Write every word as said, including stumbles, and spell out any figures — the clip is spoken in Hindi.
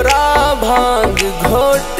तोरा भांग घोट